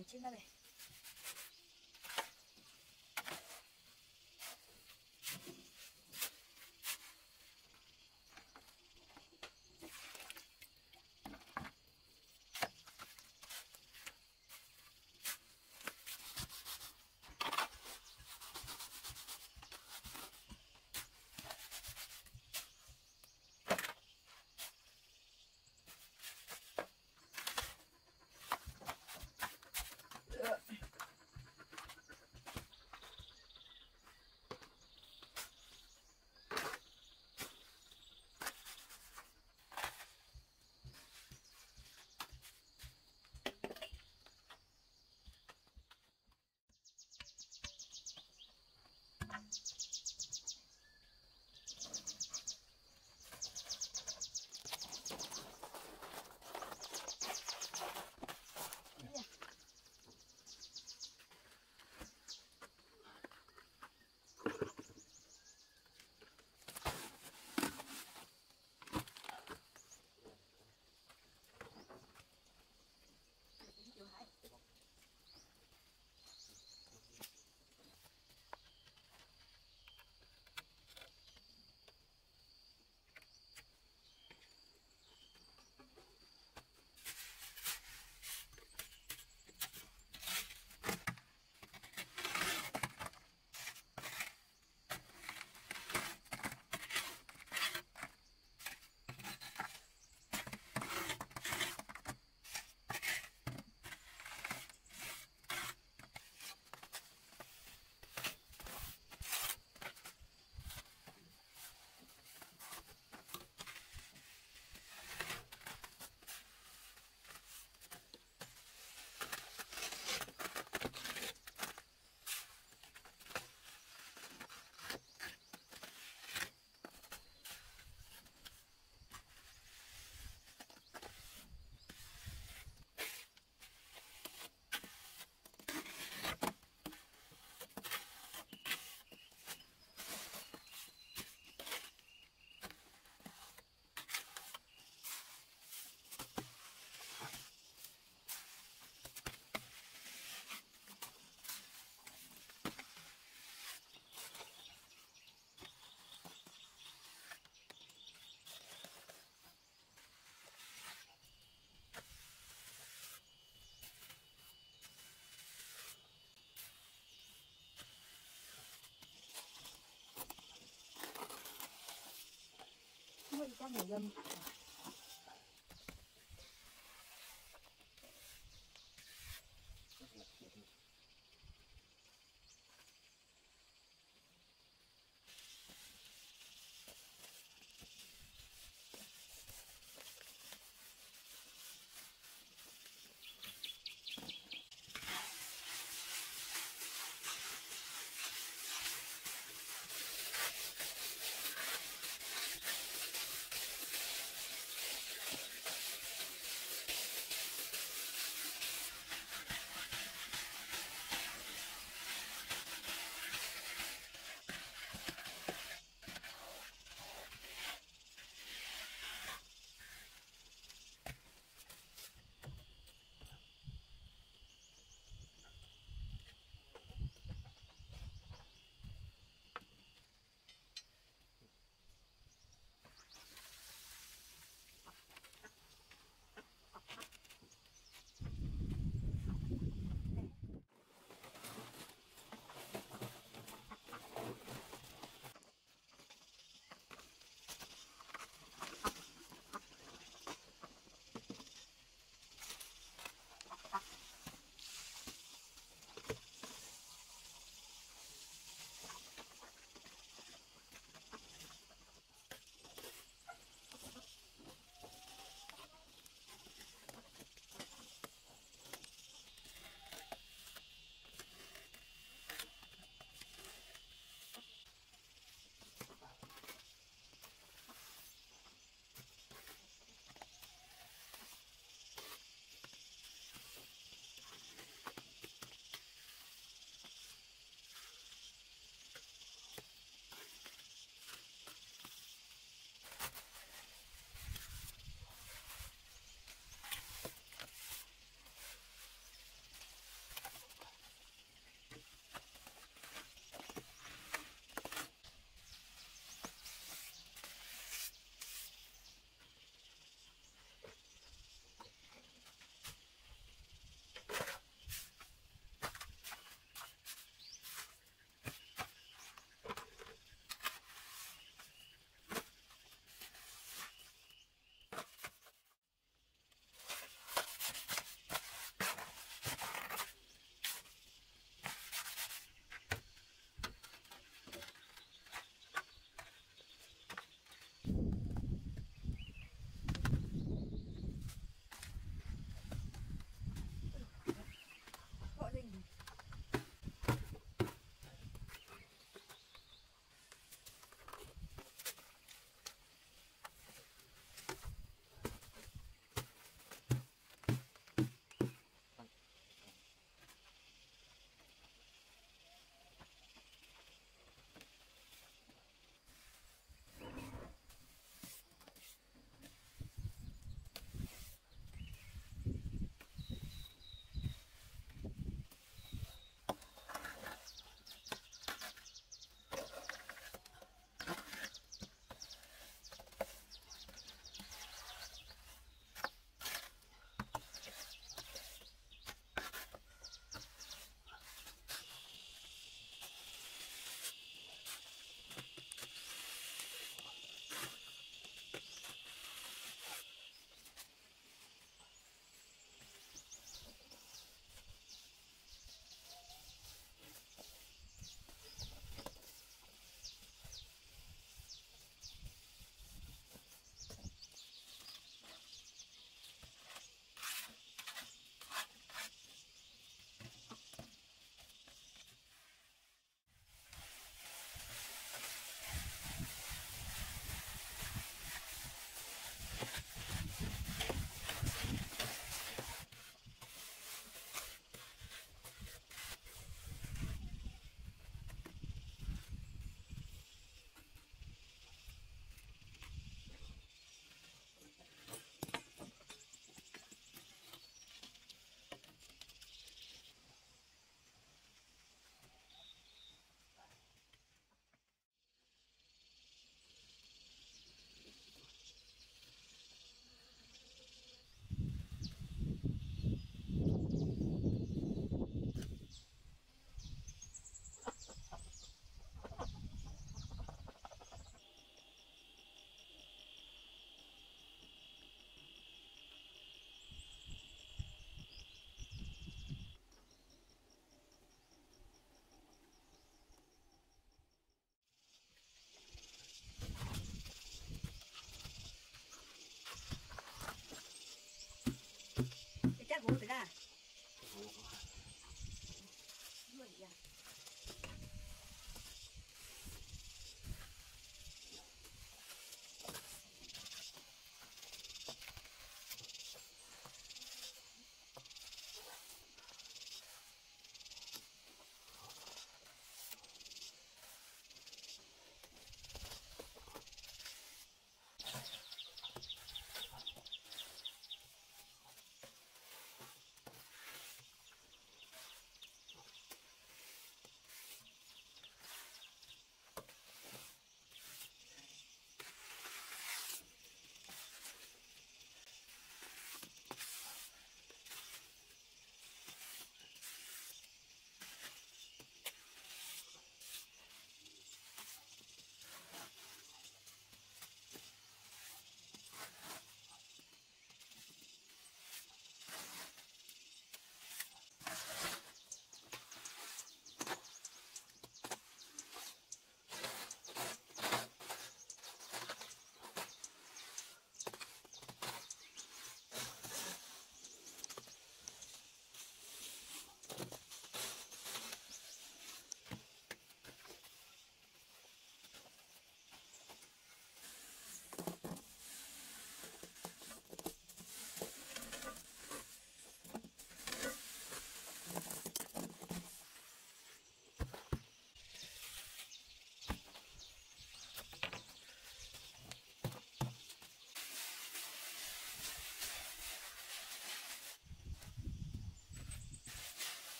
mình chín ra này. Các người dân